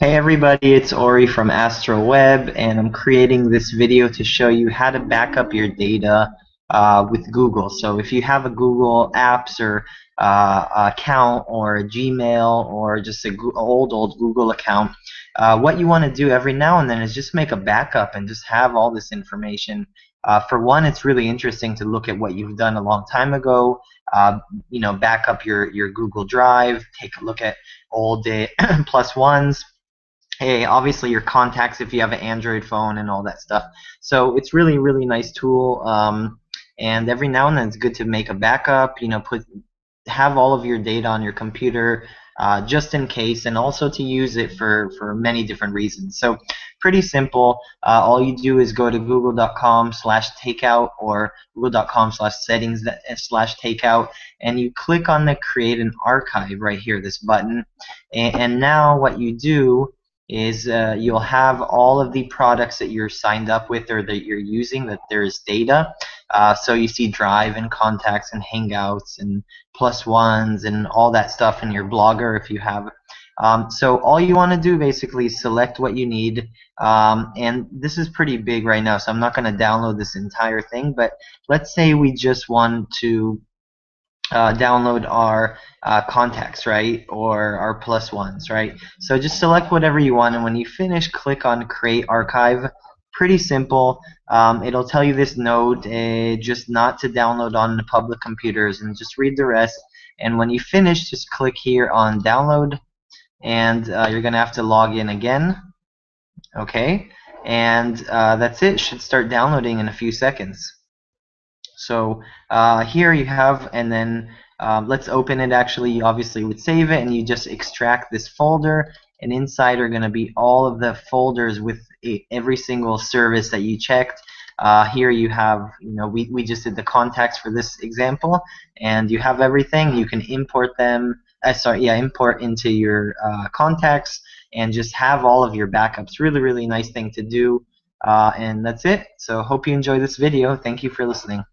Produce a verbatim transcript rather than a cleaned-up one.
Hey everybody, it's Ori from Astro Web, and I'm creating this video to show you how to back up your data uh, with Google. So if you have a Google Apps or uh, account or a Gmail or just an old, old Google account, uh, what you want to do every now and then is just make a backup and just have all this information. Uh, for one, it's really interesting to look at what you've done a long time ago. Uh, you know, back up your, your Google Drive, take a look at old day plus ones. Hey, obviously your contacts if you have an Android phone and all that stuff. So it's really, really nice tool. Um, and every now and then it's good to make a backup, you know, put have all of your data on your computer uh, just in case, and also to use it for, for many different reasons. So pretty simple. Uh, all you do is go to google.com slash takeout or google.com slash settings slash takeout, and you click on the create an archive right here, this button. And, and now what you do is uh, you'll have all of the products that you're signed up with or that you're using, that there is data. Uh, so you see Drive and Contacts and Hangouts and Plus Ones and all that stuff in your Blogger if you have. Um, so all you want to do basically is select what you need. Um, and this is pretty big right now, so I'm not going to download this entire thing. But let's say we just want to Uh, download our uh, contacts, right, or our plus ones, right? So just select whatever you want, and when you finish, click on Create Archive. Pretty simple. Um, it'll tell you this note, uh, just not to download on the public computers, and just read the rest. And when you finish, just click here on Download, and uh, you're going to have to log in again. Okay, and uh, that's it. Should start downloading in a few seconds. So uh, here you have, and then um, let's open it. Actually, you obviously would save it, and you just extract this folder, and inside are going to be all of the folders with a, every single service that you checked. Uh, here you have, you know, we, we just did the contacts for this example, and you have everything. You can import them, uh, sorry, yeah, import into your uh, contacts, and just have all of your backups. Really, really nice thing to do, uh, and that's it. So hope you enjoy this video. Thank you for listening.